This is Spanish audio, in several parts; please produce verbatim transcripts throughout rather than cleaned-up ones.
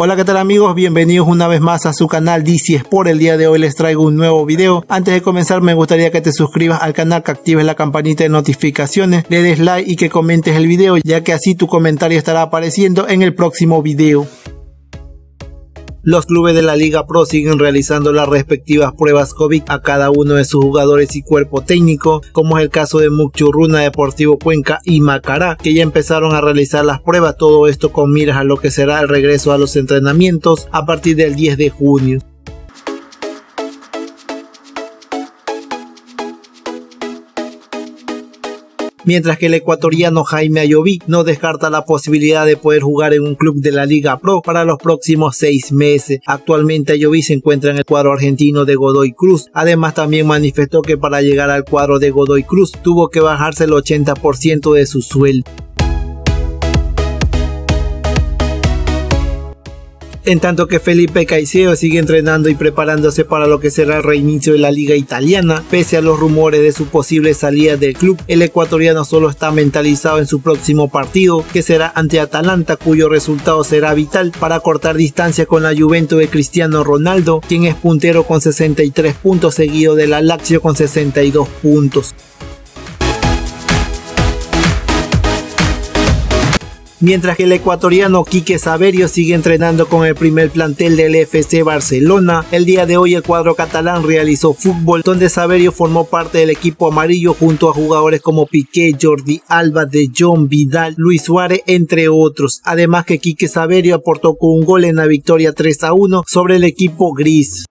Hola, ¿qué tal amigos? Bienvenidos una vez más a su canal D C Sport. El día de hoy les traigo un nuevo video. Antes de comenzar me gustaría que te suscribas al canal, que actives la campanita de notificaciones, le des like y que comentes el video, ya que así tu comentario estará apareciendo en el próximo video. Los clubes de la Liga Pro siguen realizando las respectivas pruebas COVID a cada uno de sus jugadores y cuerpo técnico, como es el caso de Mushuc Runa, Deportivo Cuenca y Macará, que ya empezaron a realizar las pruebas, todo esto con miras a lo que será el regreso a los entrenamientos a partir del diez de junio. Mientras que el ecuatoriano Jaime Ayoví no descarta la posibilidad de poder jugar en un club de la Liga Pro para los próximos seis meses. Actualmente Ayoví se encuentra en el cuadro argentino de Godoy Cruz. Además, también manifestó que para llegar al cuadro de Godoy Cruz tuvo que bajarse el ochenta por ciento de su sueldo. En tanto que Felipe Caicedo sigue entrenando y preparándose para lo que será el reinicio de la liga italiana. Pese a los rumores de su posible salida del club, el ecuatoriano solo está mentalizado en su próximo partido, que será ante Atalanta, cuyo resultado será vital para cortar distancia con la Juventus de Cristiano Ronaldo, quien es puntero con sesenta y tres puntos, seguido de la Lazio con sesenta y dos puntos. Mientras que el ecuatoriano Quique Saverio sigue entrenando con el primer plantel del F C Barcelona. El día de hoy el cuadro catalán realizó fútbol, donde Saverio formó parte del equipo amarillo junto a jugadores como Piqué, Jordi Alba, De Jong, Vidal, Luis Suárez, entre otros. Además que Quique Saverio aportó con un gol en la victoria tres a uno sobre el equipo gris.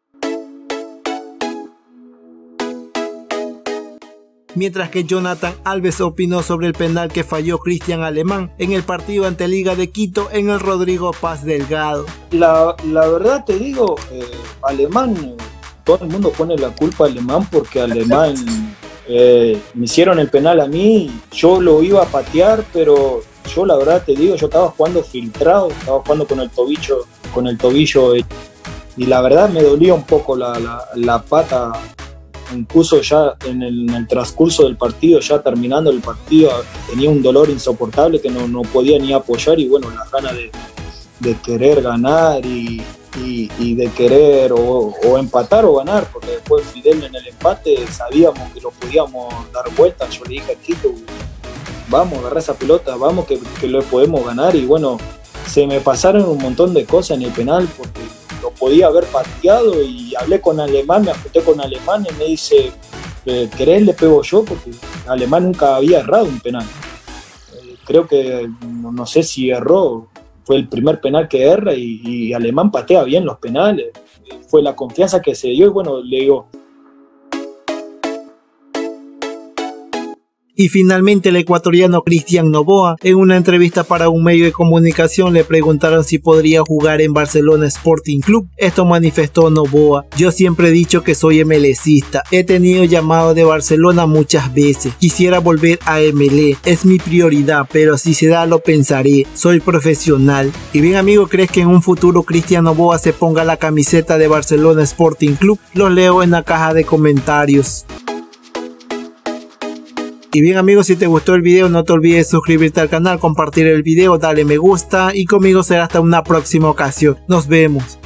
Mientras que Jonathan Alves opinó sobre el penal que falló Cristian Alemán en el partido ante Liga de Quito en el Rodrigo Paz Delgado. La, la verdad te digo, eh, Alemán, todo el mundo pone la culpa a Alemán porque Alemán eh, me hicieron el penal a mí, yo lo iba a patear, pero yo la verdad te digo, yo estaba jugando filtrado, estaba jugando con el tobillo, con el tobillo eh, y la verdad me dolía un poco la, la, la pata. Incluso ya en el, en el transcurso del partido, ya terminando el partido, tenía un dolor insoportable que no, no podía ni apoyar, y bueno, las ganas de, de querer ganar y, y, y de querer o, o empatar o ganar, porque después Fidel en el empate sabíamos que lo podíamos dar vuelta. Yo le dije a Tito, vamos, agarra esa pelota, vamos que, que lo podemos ganar, y bueno, se me pasaron un montón de cosas en el penal porque lo podía haber pateado, y hablé con Alemán, me ajusté con Alemán y me dice, ¿querés le pego yo? Porque Alemán nunca había errado un penal. Eh, creo que, no, no sé si erró, fue el primer penal que erra, y, y Alemán patea bien los penales. Eh, fue la confianza que se dio y bueno, le digo. Y finalmente el ecuatoriano Cristhian Noboa, en una entrevista para un medio de comunicación, le preguntaron si podría jugar en Barcelona Sporting Club. Esto manifestó Noboa: yo siempre he dicho que soy MLSista, he tenido llamados de Barcelona muchas veces, quisiera volver a M L, es mi prioridad, pero si se da lo pensaré, soy profesional. Y bien amigo, ¿crees que en un futuro Cristhian Noboa se ponga la camiseta de Barcelona Sporting Club? Los leo en la caja de comentarios. Y bien amigos, si te gustó el video no te olvides suscribirte al canal, compartir el video, darle me gusta, y conmigo será hasta una próxima ocasión. Nos vemos.